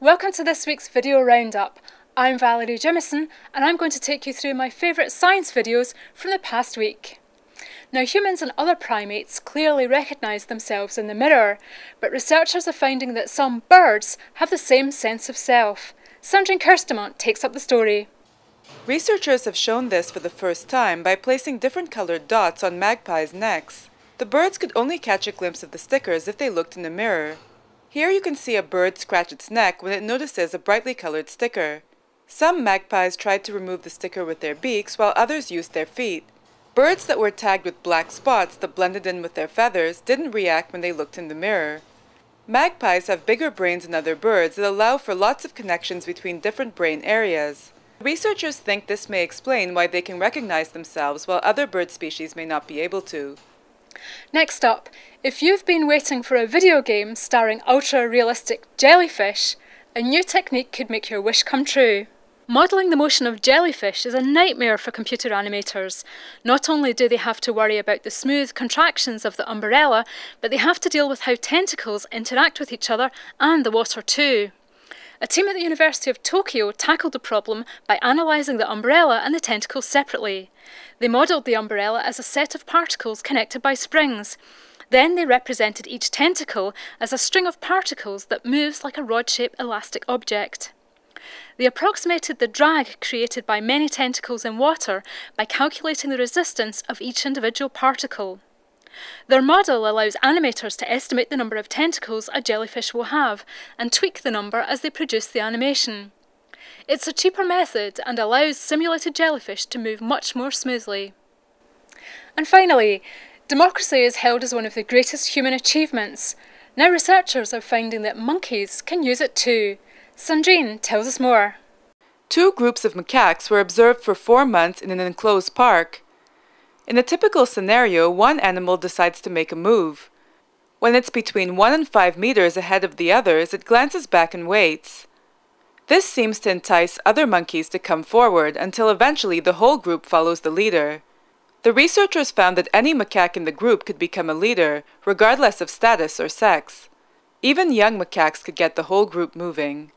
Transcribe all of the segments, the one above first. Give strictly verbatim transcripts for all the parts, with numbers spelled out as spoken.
Welcome to this week's video roundup. I'm Valerie Jemison and I'm going to take you through my favourite science videos from the past week. Now, humans and other primates clearly recognise themselves in the mirror, but researchers are finding that some birds have the same sense of self. Sandrine Kirstemont takes up the story. Researchers have shown this for the first time by placing different coloured dots on magpies' necks. The birds could only catch a glimpse of the stickers if they looked in a mirror. Here you can see a bird scratch its neck when it notices a brightly colored sticker. Some magpies tried to remove the sticker with their beaks while others used their feet. Birds that were tagged with black spots that blended in with their feathers didn't react when they looked in the mirror. Magpies have bigger brains than other birds that allow for lots of connections between different brain areas. Researchers think this may explain why they can recognize themselves while other bird species may not be able to. Next up, if you've been waiting for a video game starring ultra-realistic jellyfish, a new technique could make your wish come true. Modelling the motion of jellyfish is a nightmare for computer animators. Not only do they have to worry about the smooth contractions of the umbrella, but they have to deal with how tentacles interact with each other and the water too. A team at the University of Tokyo tackled the problem by analysing the umbrella and the tentacles separately. They modelled the umbrella as a set of particles connected by springs. Then they represented each tentacle as a string of particles that moves like a rod-shaped elastic object. They approximated the drag created by many tentacles in water by calculating the resistance of each individual particle. Their model allows animators to estimate the number of tentacles a jellyfish will have and tweak the number as they produce the animation. It's a cheaper method and allows simulated jellyfish to move much more smoothly. And finally, democracy is held as one of the greatest human achievements. Now researchers are finding that monkeys can use it too. Sandrine tells us more. Two groups of macaques were observed for four months in an enclosed park. In a typical scenario, one animal decides to make a move. When it's between one and five meters ahead of the others, it glances back and waits. This seems to entice other monkeys to come forward until eventually the whole group follows the leader. The researchers found that any macaque in the group could become a leader, regardless of status or sex. Even young macaques could get the whole group moving.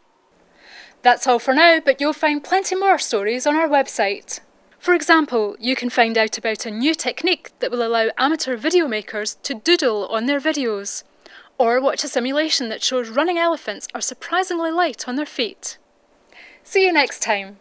That's all for now, but you'll find plenty more stories on our website. For example, you can find out about a new technique that will allow amateur video makers to doodle on their videos, or watch a simulation that shows running elephants are surprisingly light on their feet. See you next time.